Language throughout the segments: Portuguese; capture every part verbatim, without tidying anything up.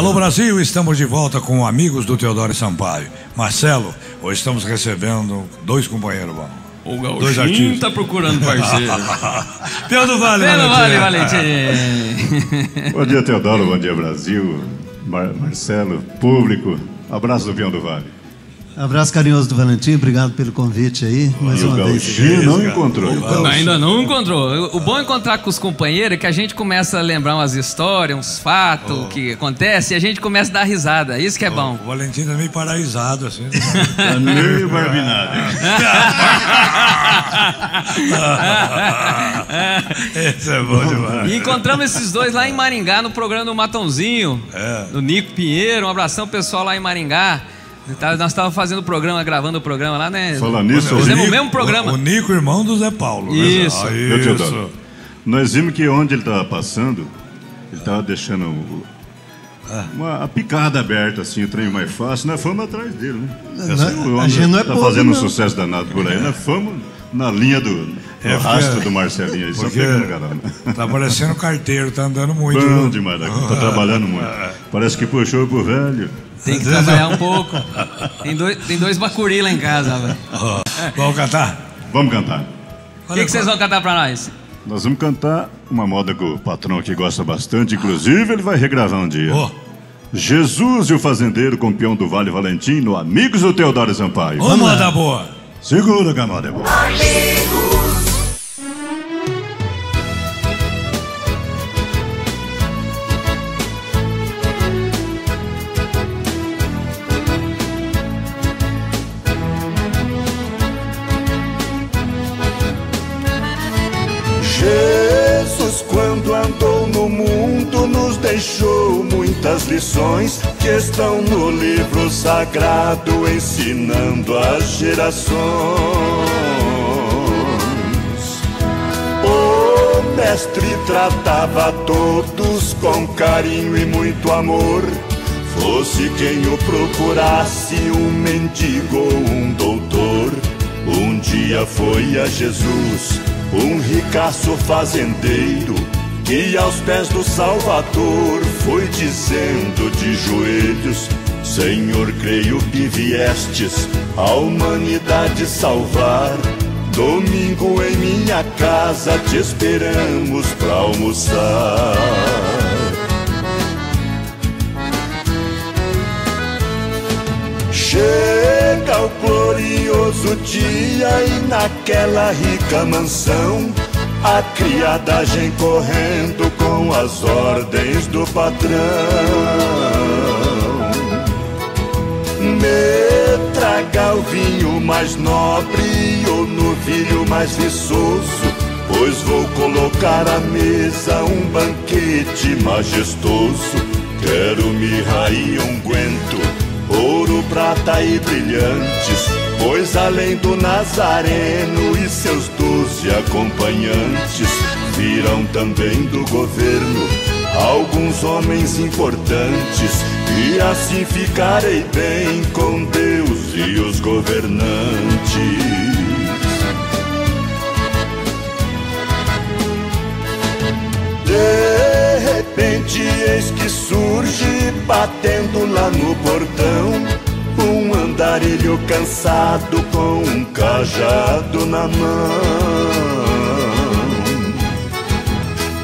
Alô Brasil, estamos de volta com Amigos do Teodoro e Sampaio. Marcelo, hoje estamos recebendo dois companheiros bons. O Gauchinho tá procurando parceiro. Pião do Vale, Pião do Vale, Vallentin. Bom dia, Teodoro, bom dia, Brasil, Mar Marcelo, público. Abraço do Pião do Vale. Abraço carinhoso do Vallentin, obrigado pelo convite aí. Mais e uma o vez. Não encontrou. Não, ainda não encontrou. O bom é encontrar com os companheiros é que a gente começa a lembrar umas histórias, uns fatos oh. que acontecem e a gente começa a dar risada. Isso que é oh. bom. O Vallentin tá meio paralisado, assim. Tá meio barbinado. Esse é bom demais. E encontramos esses dois lá em Maringá no programa do Matãozinho, é. do Nico Pinheiro. Um abração pessoal lá em Maringá. Nós estávamos fazendo o programa, gravando o programa lá, né? Falando nisso, fizemos o mesmo programa. O Nico, irmão do Zé Paulo. Isso. Ah, isso. Nós vimos que onde ele estava passando, ele estava deixando o, uma, a picada aberta, assim, o trem mais fácil. Nós fomos atrás dele, né? A gente não é pobre, não. Está fazendo um sucesso danado por aí. Nós fomos na linha do é, rastro do Marcelinho. Aí, só pegando caramba. Tá parecendo carteiro, tá andando muito. Bom demais, tá trabalhando muito. Parece que puxou pro velho. Tem que trabalhar um pouco. Tem dois, tem dois bacuri lá em casa, velho. Oh, vamos cantar? Vamos cantar. O que, que vocês vão cantar pra nós? Nós vamos cantar uma moda que o patrão aqui gosta bastante. Inclusive, ele vai regravar um dia. Oh. Jesus e o Fazendeiro com o Pião do Vale Vallentin no Amigos do Teodoro e Sampaio. Ô, moda boa! Segura que a moda é boa. Amigos. Quando andou no mundo nos deixou muitas lições que estão no livro sagrado ensinando às gerações. O mestre tratava a todos com carinho e muito amor, fosse quem o procurasse, um mendigo ou um doutor. Um dia foi a Jesus um ricaço fazendeiro que aos pés do Salvador foi dizendo de joelhos: Senhor, creio que viestes a humanidade salvar. Domingo em minha casa te esperamos pra almoçar. Chega o glorioso dia e naquela rica mansão a criadagem correndo com as ordens do patrão. Me traga o vinho mais nobre ou novilho mais viçoso, pois vou colocar à mesa um banquete majestoso. Quero mirra e unguento, ouro, prata e brilhantes, pois além do Nazareno e seus doze acompanhantes, virão também do governo alguns homens importantes, e assim ficarei bem com Deus e os governantes. De repente eis que surge, batendo lá no portão, um andarilho cansado com um cajado na mão,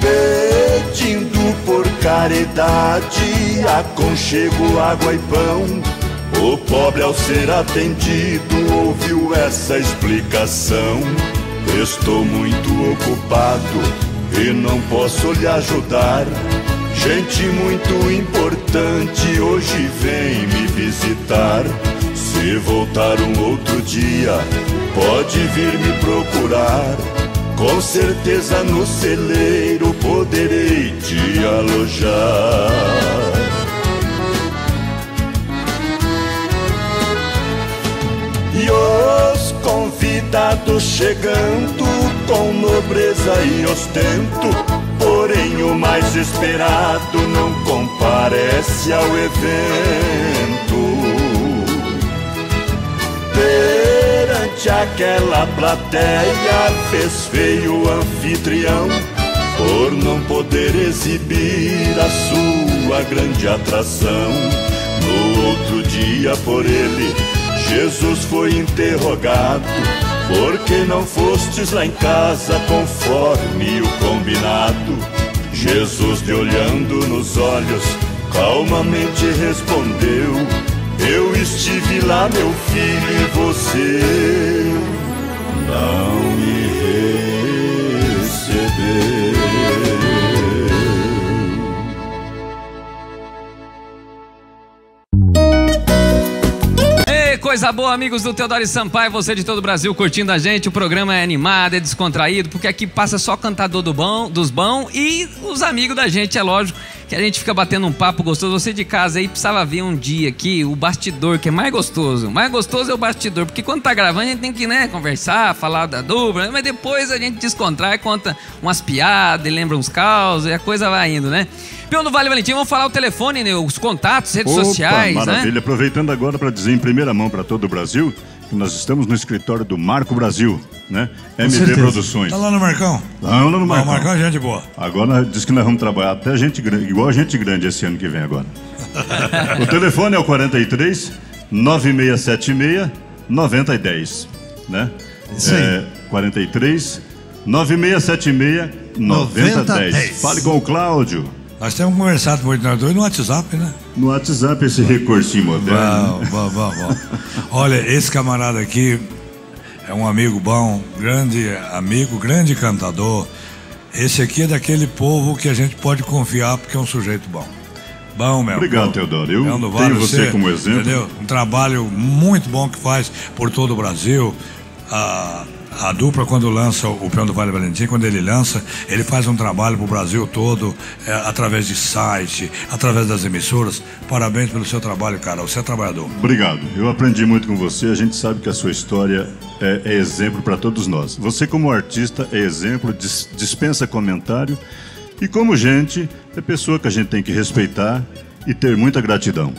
pedindo por caridade aconchego, água e pão. O pobre, ao ser atendido, ouviu essa explicação: estou muito ocupado e não posso lhe ajudar. Gente muito importante hoje vem me visitar. Se voltar um outro dia, pode vir me procurar. Com certeza no celeiro poderei te alojar. E os convidados chegando com nobreza e ostento, porém o mais esperado não comparece ao evento. Perante aquela plateia fez feio o anfitrião por não poder exibir a sua sua grande atração. No outro dia por ele Jesus foi interrogado: por que não fostes lá em casa conforme o combinado? Jesus, lhe olhando nos olhos, calmamente respondeu: eu estive lá, meu filho, e você não me recebeu. Coisa boa, amigos do Teodoro e Sampaio, você de todo o Brasil curtindo a gente. O programa é animado, é descontraído, porque aqui passa só cantador do bom, dos bons e os amigos da gente, é lógico que a gente fica batendo um papo gostoso. Você de casa aí precisava ver um dia aqui o bastidor, que é mais gostoso. O mais gostoso é o bastidor, porque quando tá gravando a gente tem que, né, conversar, falar da dupla, mas depois a gente descontrai, conta umas piadas e lembra uns caos e a coisa vai indo, né? Pião do Vale, Vallentin, vamos falar o telefone, né, os contatos, redes Opa, sociais, maravilha, né? Aproveitando agora para dizer em primeira mão para todo o Brasil que nós estamos no escritório do Marco Brasil, né? M D Produções. Tá lá no Marcão? Lá, lá no Marcão. Não, o Marcão é gente boa. Agora diz que nós vamos trabalhar até gente grande, igual a gente grande esse ano que vem agora. O telefone é o quarenta e três, nove seis sete seis, nove zero um zero, né? Isso aí. É, quarenta e três, nove seis sete seis, nove zero um zero. Fale com o Cláudio. Nós temos conversado com o ordenador no WhatsApp, né? No WhatsApp, esse recursinho moderno. Bom, bom, bom. Olha, esse camarada aqui é um amigo bom, grande amigo, grande cantador. Esse aqui é daquele povo que a gente pode confiar porque é um sujeito bom. Bom mesmo. Obrigado, Teodoro. Eu tenho você como exemplo. Entendeu? Um trabalho muito bom que faz por todo o Brasil. Ah, a dupla, quando lança o Pião do Vale, Vallentin, quando ele lança, ele faz um trabalho pro Brasil todo, é, através de site, através das emissoras. Parabéns pelo seu trabalho, cara. Você é trabalhador. Obrigado. Eu aprendi muito com você. A gente sabe que a sua história é, é exemplo para todos nós. Você, como artista, é exemplo, dis, dispensa comentário. E como gente, é pessoa que a gente tem que respeitar e ter muita gratidão.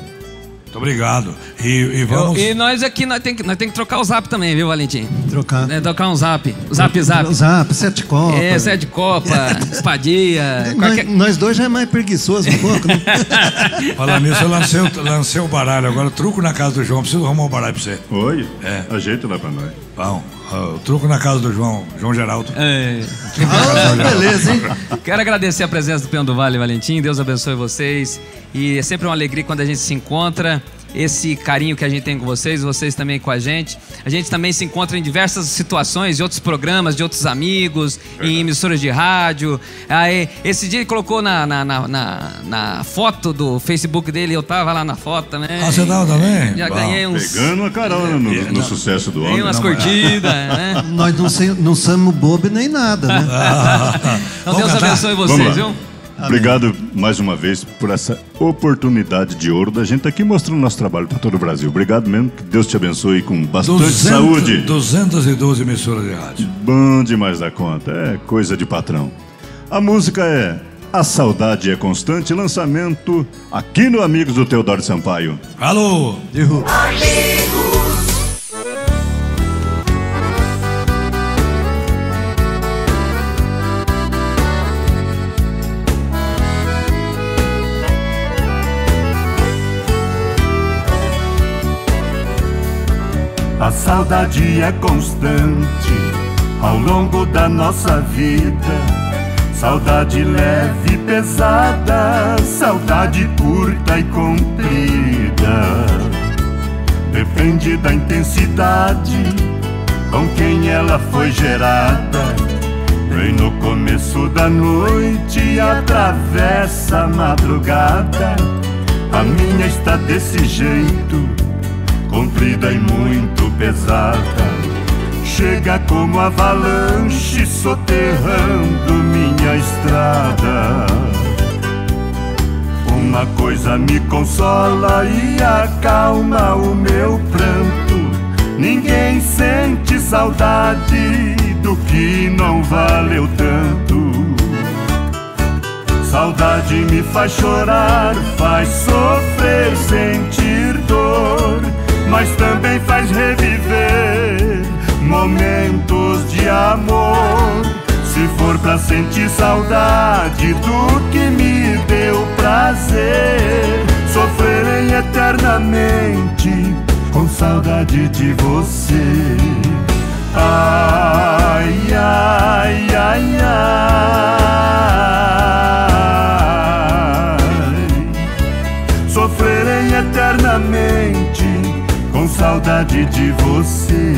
Muito obrigado. E, e vamos. Eu, e nós aqui, nós temos que, nós tem que trocar o zap também, viu, Vallentin? Trocar. É, trocar um zap. Zap, zap. Zap, sete copa. É, sete copa, espadia. Qualquer... Nós, nós dois já é mais preguiçoso um pouco, né? Falar nisso, eu lancei, lancei o baralho agora, truco na casa do João. Preciso arrumar um baralho pra você. Oi? É. Ajeita lá pra nós. Bom. O truco na casa do João, João Geraldo. É. Ah, beleza, hein? Quero agradecer a presença do Pião do Vale, Vallentin. Deus abençoe vocês. E é sempre uma alegria quando a gente se encontra. Esse carinho que a gente tem com vocês, vocês também com a gente. A gente também se encontra em diversas situações, de outros programas, de outros amigos, é. Em emissoras de rádio. Aí, esse dia ele colocou na, na, na, na, na foto do Facebook dele, eu tava lá na foto também. Ah, você tava também? Já Bom, ganhei uns... Pegando a carona no, no, no sucesso do homem. Ganhei umas curtidas, né? Nós não, sei, não somos bobos nem nada, né? Ah, então Deus cantar. abençoe vocês, viu? Amém. Obrigado mais uma vez por essa oportunidade de ouro da gente aqui mostrando nosso trabalho para todo o Brasil. Obrigado mesmo, que Deus te abençoe com bastante saúde. duzentas e doze emissoras de rádio. Bom demais da conta, é coisa de patrão. A música é A Saudade é Constante, lançamento aqui no Amigos do Teodoro e Sampaio. Alô! Errou. Amigos! A saudade é constante ao longo da nossa vida. Saudade leve e pesada, saudade curta e comprida. Depende da intensidade com quem ela foi gerada. Vem no começo da noite e atravessa a madrugada. A minha está desse jeito, comprida e muito pesada. Chega como avalanche, soterrando minha estrada. Uma coisa me consola e acalma o meu pranto: ninguém sente saudade do que não valeu tanto. Saudade me faz chorar, faz sofrer, sentir dor, mas também faz reviver momentos de amor. Se for pra sentir saudade do que me deu prazer, saudade de você. Ai, ai, ai, ai, sofrerei eternamente com saudade de você.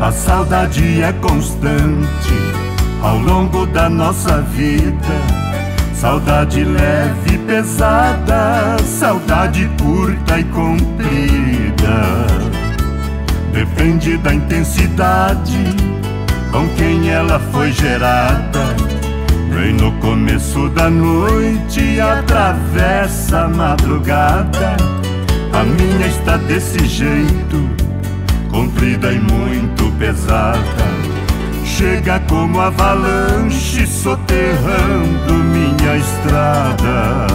A saudade é constante ao longo da nossa vida. Saudade leve e pesada, saudade curta e comprida. Depende da intensidade com quem ela foi gerada. Vem no começo da noite e atravessa a madrugada. A minha está desse jeito, comprida e muito pesada. Chega como avalanche, soterrando minha estrada.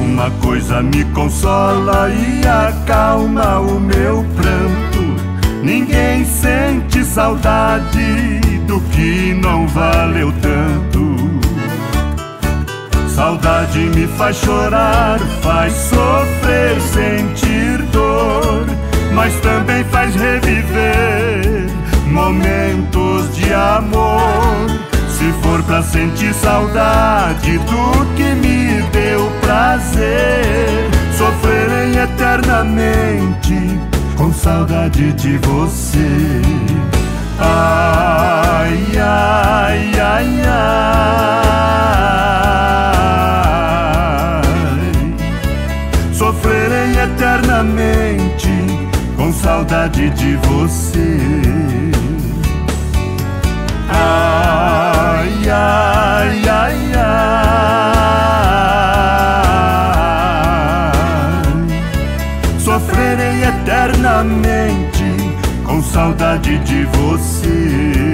Uma coisa me consola e acalma o meu pranto: ninguém sente saudade do que não valeu tanto. Saudade me faz chorar, faz sofrer, sentir dor, mas também faz reviver momentos de amor. Se for pra sentir saudade do que me deu prazer, sofrerei eternamente com saudade de você. Ai, ai, ai, ai, sofrerei eternamente com saudade de você. Ai, ai, ai, ai, sofrerei eternamente com saudade de você.